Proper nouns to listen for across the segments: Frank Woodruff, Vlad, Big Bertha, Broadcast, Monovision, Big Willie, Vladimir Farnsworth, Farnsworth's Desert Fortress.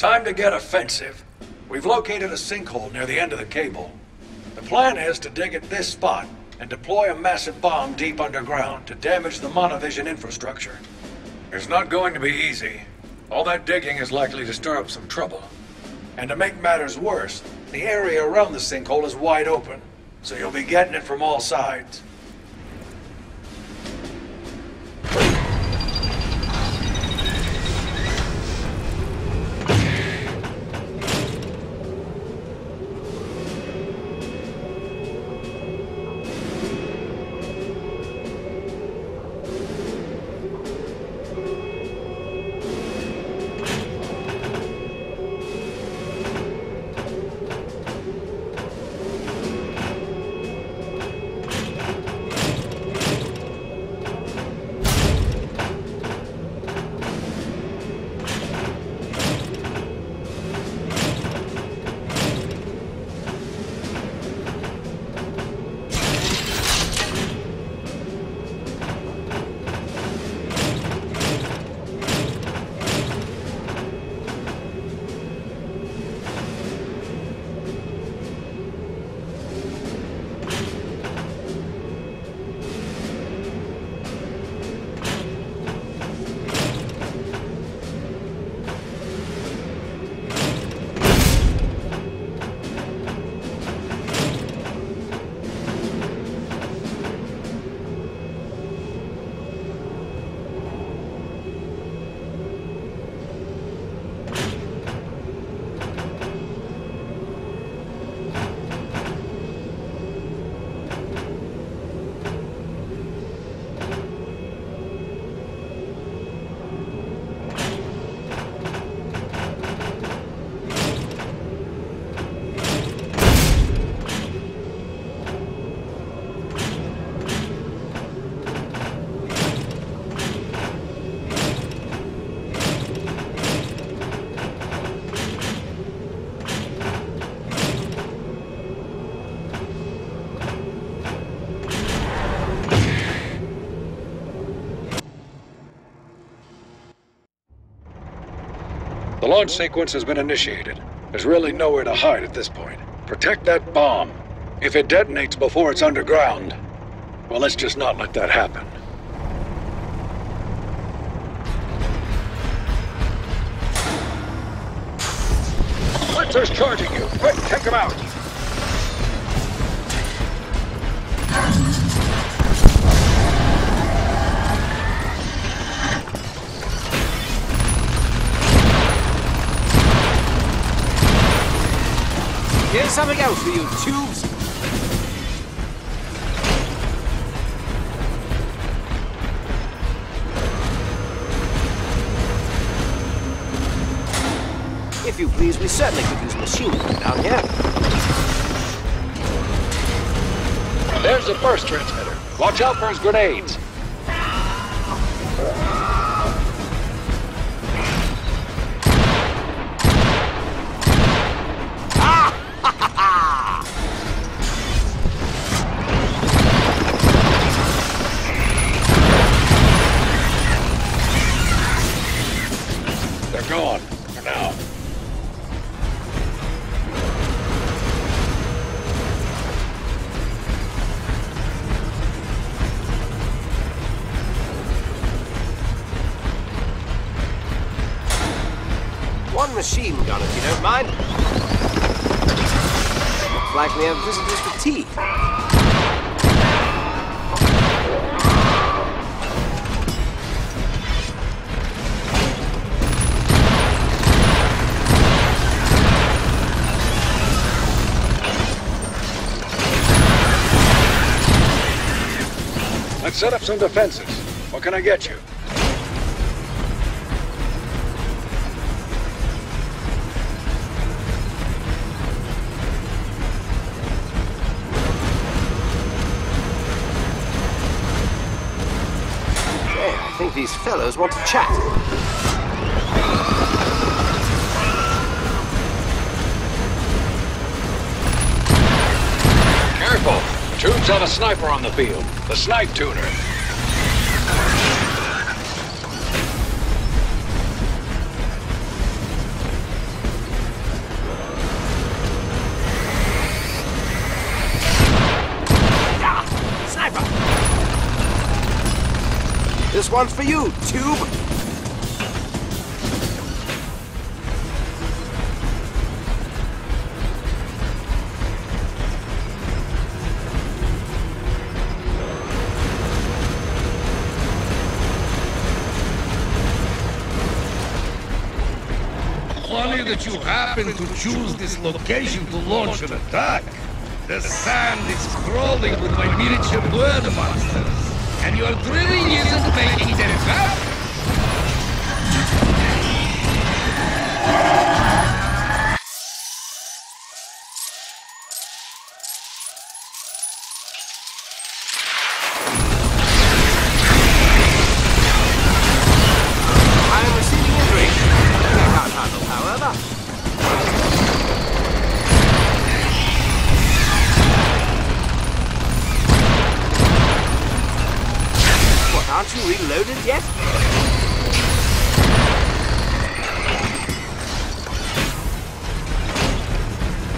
time to get offensive. We've located a sinkhole near the end of the cable. The plan is to dig at this spot and deploy a massive bomb deep underground to damage the Monovision infrastructure. It's not going to be easy. All that digging is likely to stir up some trouble. And to make matters worse, the area around the sinkhole is wide open, so you'll be getting it from all sides. The launch sequence has been initiated. There's really nowhere to hide at this point. Protect that bomb. If it detonates before it's underground, well, let's just not let that happen. Blitzer's charging you. Quick, take him out. Here's something else for you, tubes! If you please, we certainly could use machine gun down here. There's the burst transmitter. Watch out for his grenades. Machine gun, if you don't mind. Looks like we have visitors for tea. Let's set up some defenses. What can I get you? These fellows want to chat. Careful! The tubes have a sniper on the field. The snipe tuner. This one's for you, Tube! Funny that you happen to choose this location to launch an attack. The sand is crawling with my miniature bird monsters, and your drilling isn't making them happen!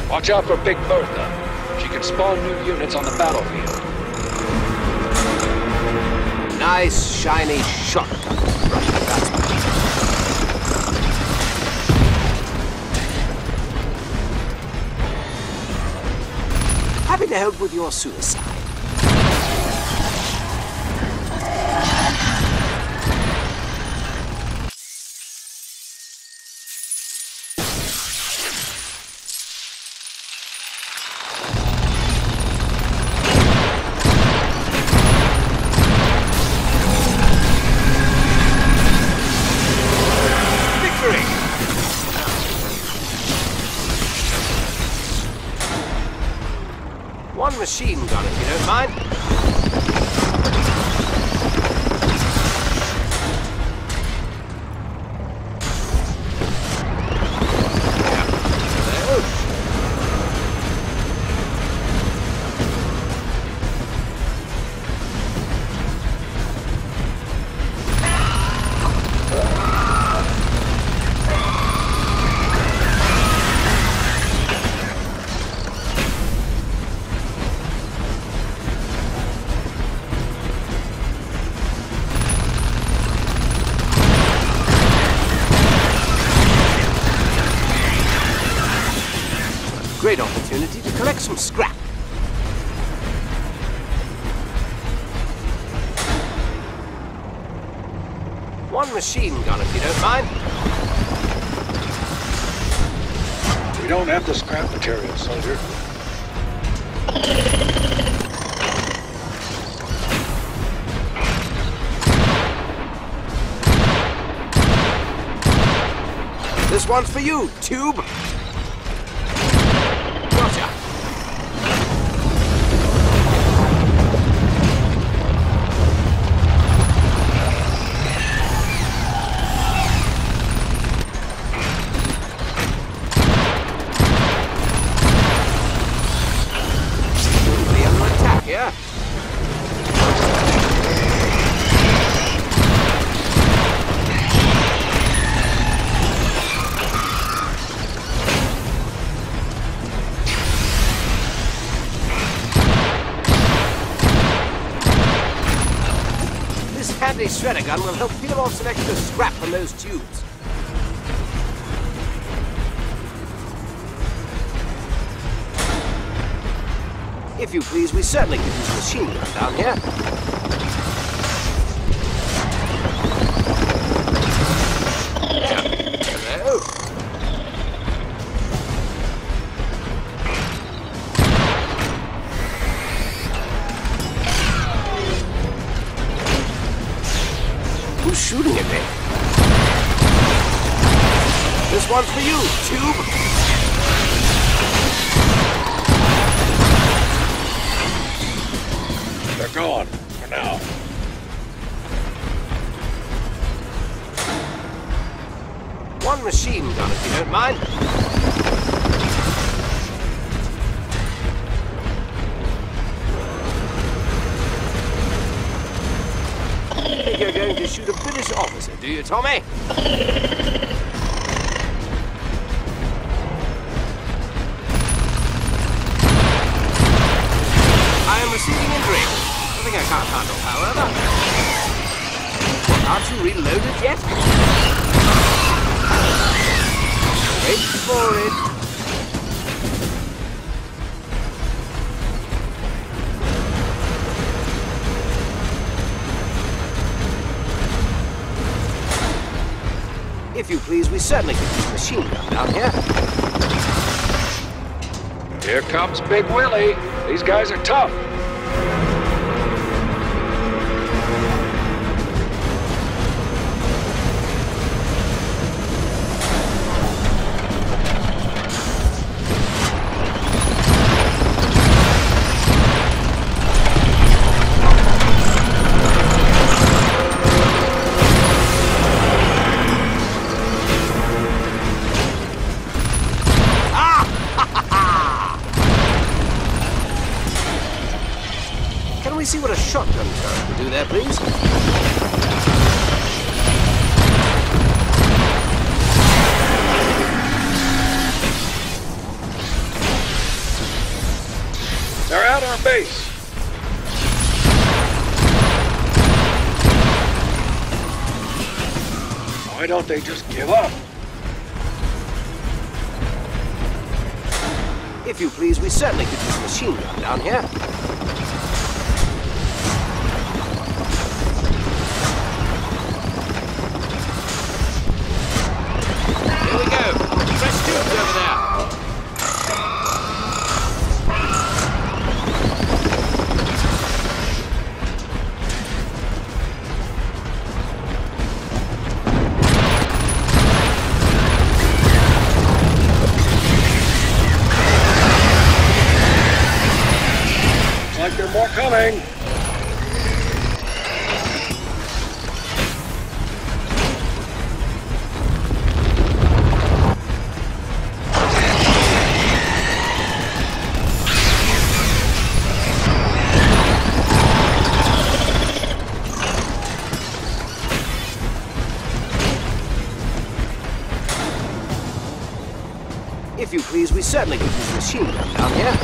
Watch out for Big Bertha. She can spawn new units on the battlefield. Nice, shiny shot. Happy to help with your suicide. One machine gun, if you don't mind. Great opportunity to collect some scrap. One machine gun, if you don't mind. We don't have the scrap material, soldier. This one's for you, Tube. The shredder gun will help peel off some extra scrap from those tubes. If you please, we certainly can use machine guns down here. Hello. Who's shooting at me? This one's for you, Tube! They're gone, for now. One machine gun, if you don't mind. You're going to shoot a British officer, do you, Tommy? I am receiving injury. Something I can't handle, however. battery reloaded yet? Wait for it. If you please, we certainly could use machine gun down here. Here comes Big Willie. These guys are tough. See what a shotgun turret will do there, please. They're out on base. Why don't they just give up? If you please, we certainly could use a machine gun down here. More coming! If you please, we certainly could use a machine gun down here.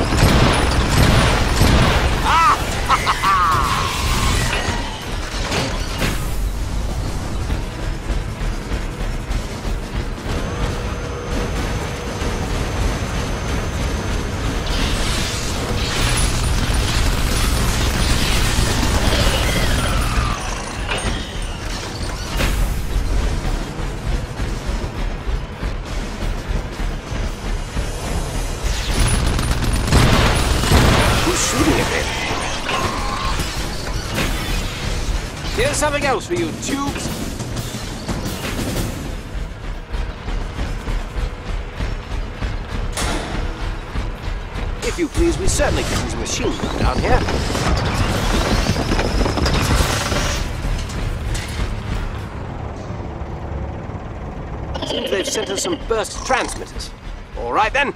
Here's something else for you, tubes! If you please, we certainly could use a machine gun down here. Seems they've sent us some burst transmitters. All right then.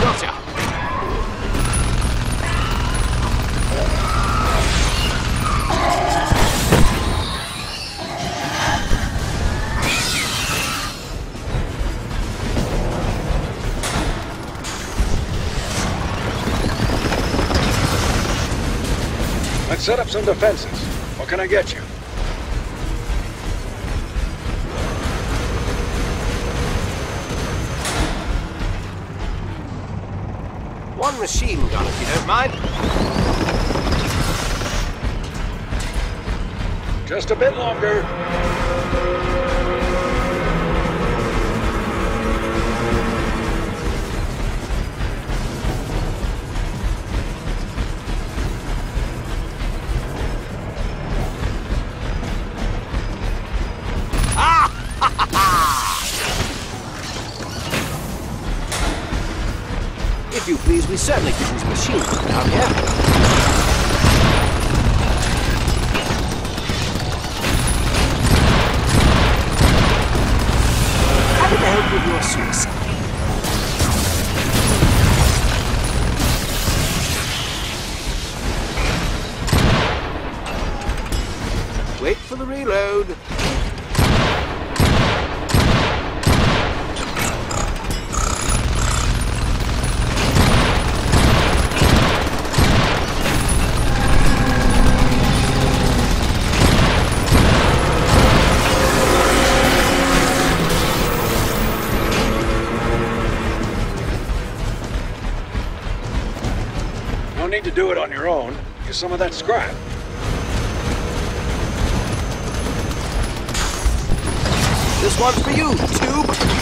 Gotcha. Set up some defenses. What can I get you? One machine gun, if you don't mind. Just a bit longer. If you please, we certainly could use machine gun down here. How did I help with your suicide? Wait for the reload. your own, use some of that scrap. This one's for you, Tube!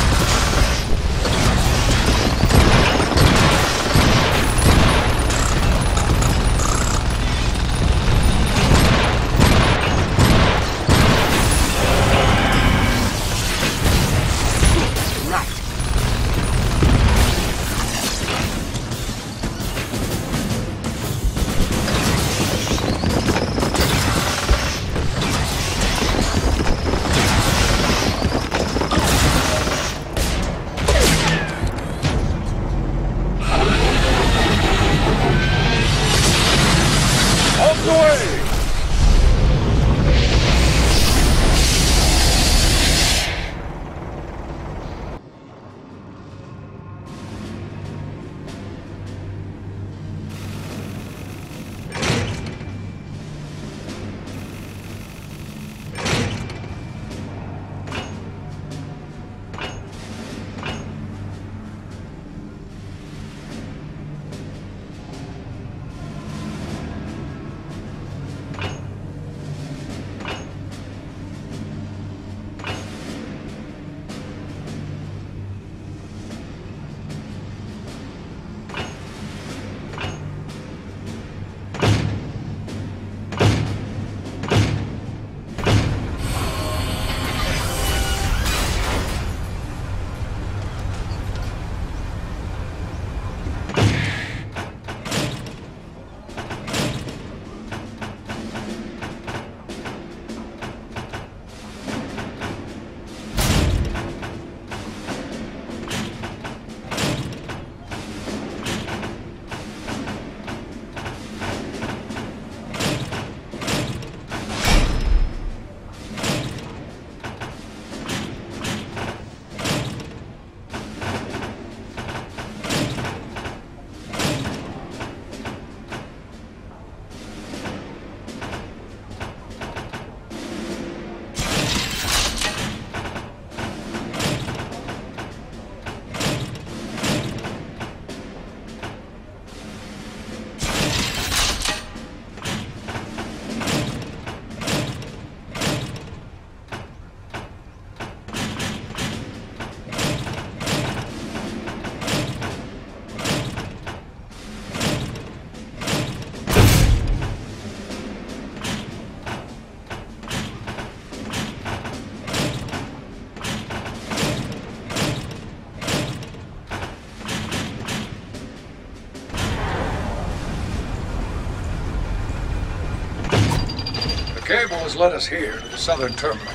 The cable has led us here, to the southern terminal.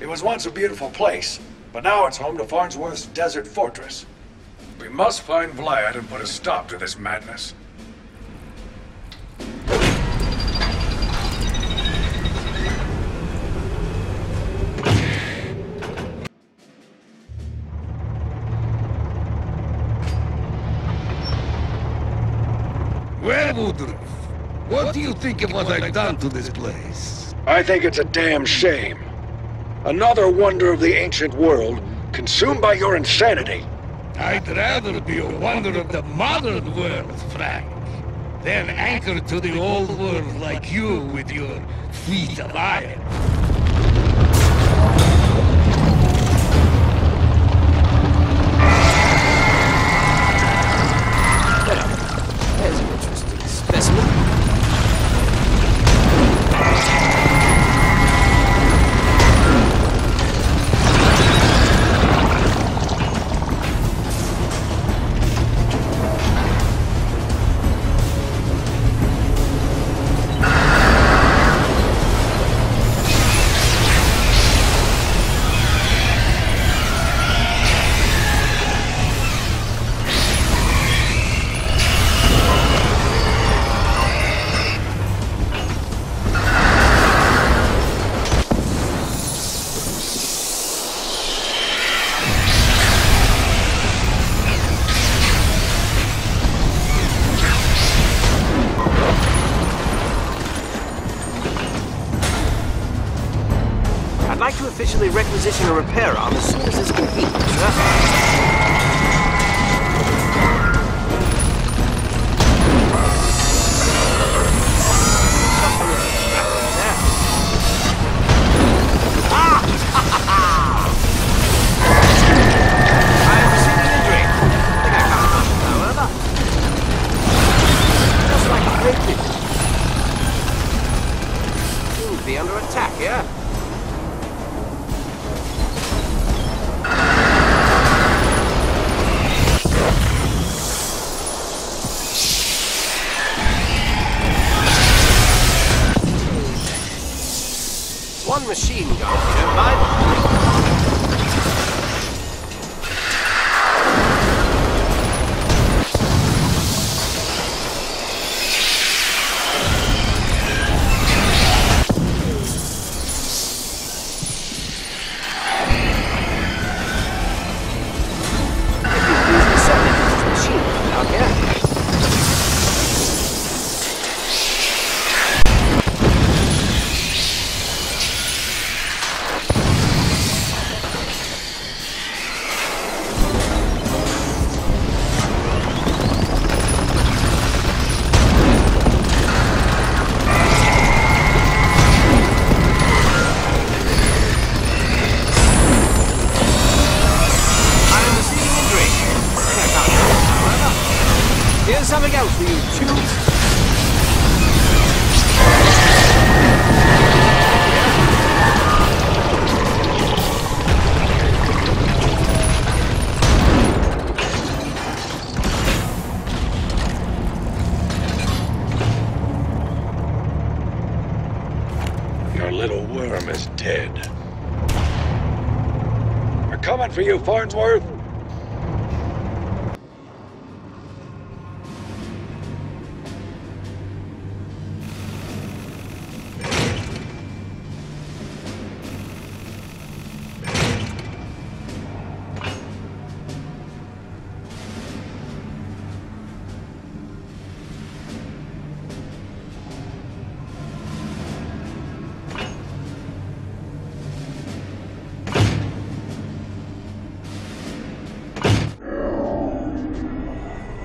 It was once a beautiful place, but now it's home to Farnsworth's Desert Fortress. We must find Vlad and put a stop to this madness. Well, Woodruff, what do you think of what I've done to this place? I think it's a damn shame. Another wonder of the ancient world, consumed by your insanity. I'd rather be a wonder of the modern world, Frank, than anchored to the old world like you with your feet of iron. There's an interesting specimen. Officially requisition a repair arm as soon as it's complete, sir. to be under attack, yeah? One machine gun, if you don't mind. Something else for you, too. Your little worm is dead. We're coming for you, Farnsworth.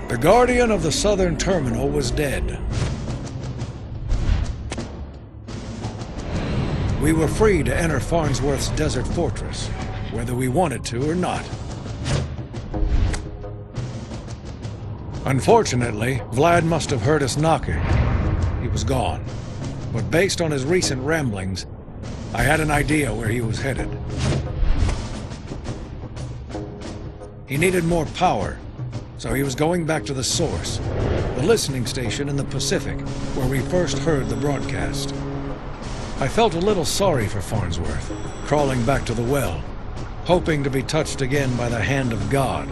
The guardian of the southern terminal was dead. We were free to enter Farnsworth's Desert Fortress, whether we wanted to or not. Unfortunately, Vlad must have heard us knocking. He was gone. But based on his recent ramblings, I had an idea where he was headed. He needed more power. So he was going back to the source, the listening station in the Pacific, where we first heard the broadcast. I felt a little sorry for Farnsworth, crawling back to the well, hoping to be touched again by the hand of God,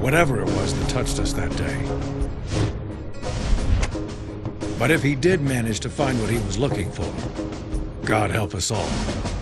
whatever it was that touched us that day. But if he did manage to find what he was looking for, God help us all.